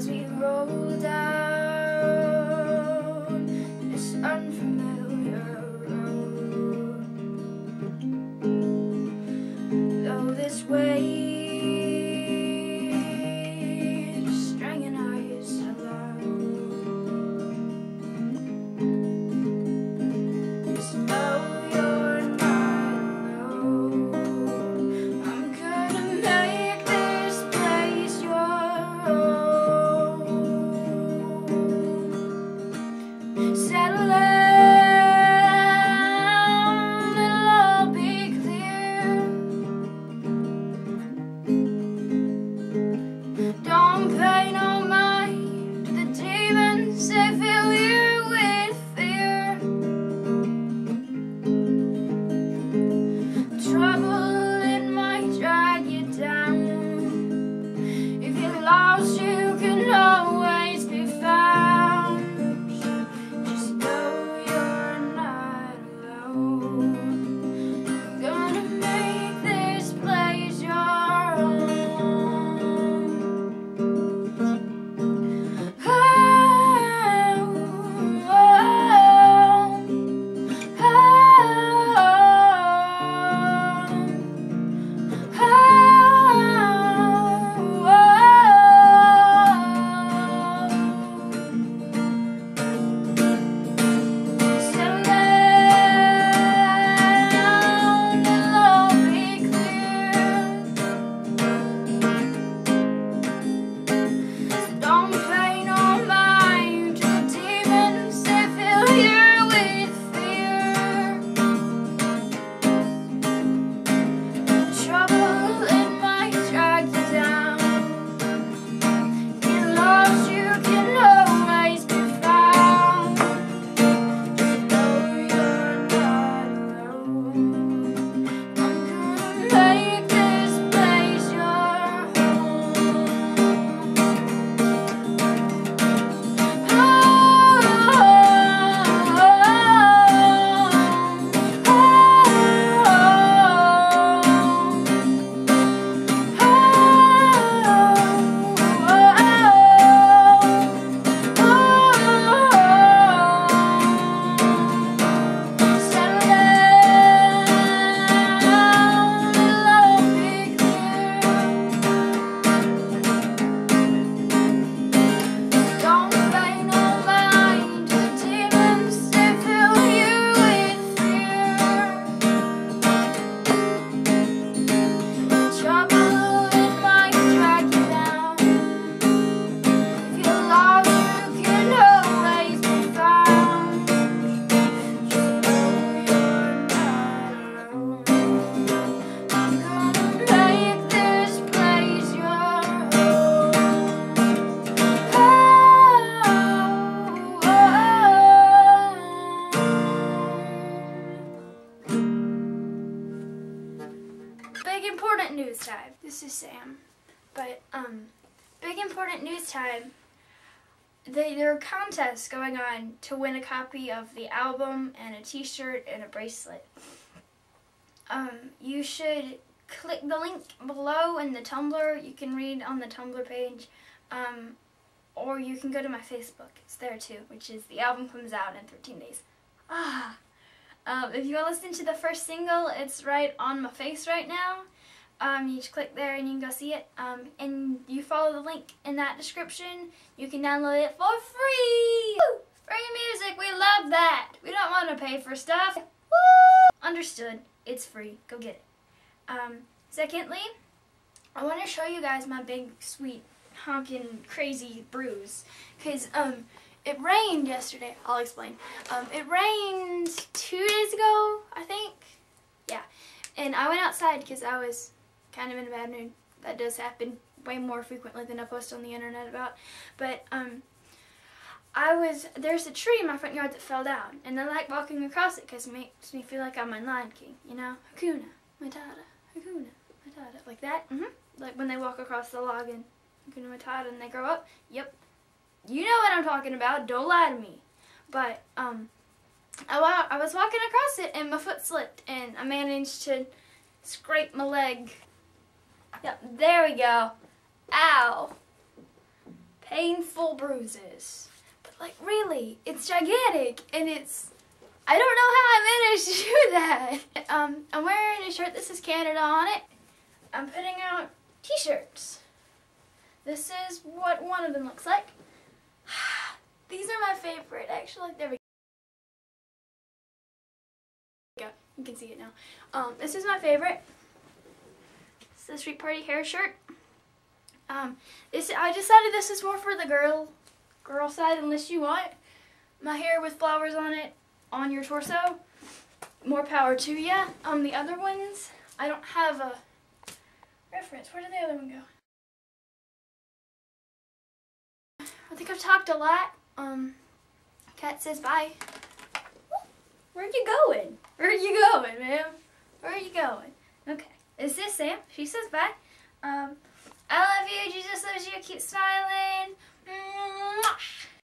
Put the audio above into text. as we roll down this unfamiliar road. Though this wave's stringing us along, just know you're not alone. I'm gonna make this place your own. Settle down. Don't pay no mind to the demons that fill you with fear. Trouble, it might drag you down. If you're lost, you can always be found. Just know you're not alone. I'm gonna make this place your own. Big important news time. This is Sam, but big important news time. There are contests going on to win a copy of the album and a t-shirt and a bracelet. You should click the link below in the Tumblr. You can read on the Tumblr page, or you can go to my Facebook. It's there too, which is the album comes out in 13 days. If you want to listen to the first single, it's right on my face right now. You just click there and you can go see it. And you follow the link in that description. You can download it for free! Woo! Free music! We love that! We don't want to pay for stuff. Woo! Understood. It's free. Go get it. Secondly, I want to show you guys my big, sweet, honking, crazy bruise. Because, it rained yesterday. I'll explain. It rained 2 days ago, I think. Yeah. And I went outside because I was kind of in a bad mood. That does happen way more frequently than I post on the internet about. But there's a tree in my front yard that fell down. And I like walking across it because it makes me feel like I'm in Lion King, you know? Hakuna Matata, Hakuna Matata. Like that. Like when they walk across the log in Hakuna Matata and they grow up. Yep. You know what I'm talking about, don't lie to me. But, I was walking across it and my foot slipped and I managed to scrape my leg. Yep, there we go. Ow. Pay painful bruises. But like really, it's gigantic and it's, I don't know how I managed to do that. I'm wearing a shirt that says Canada on it. I'm putting out t-shirts. This is what one of them looks like. These are my favorite, actually. There we go. You can see it now. This is my favorite. It's the Street Party Hair shirt. I decided this is more for the girl side, unless you want my hair with flowers on it on your torso. More power to you. The other ones, I don't have a reference. Where did the other one go? I think I've talked a lot. Cat says bye. Where are you going? Where are you going, ma'am? Where are you going? Okay. This is Sam. She says bye. I love you. Jesus loves you. Keep smiling.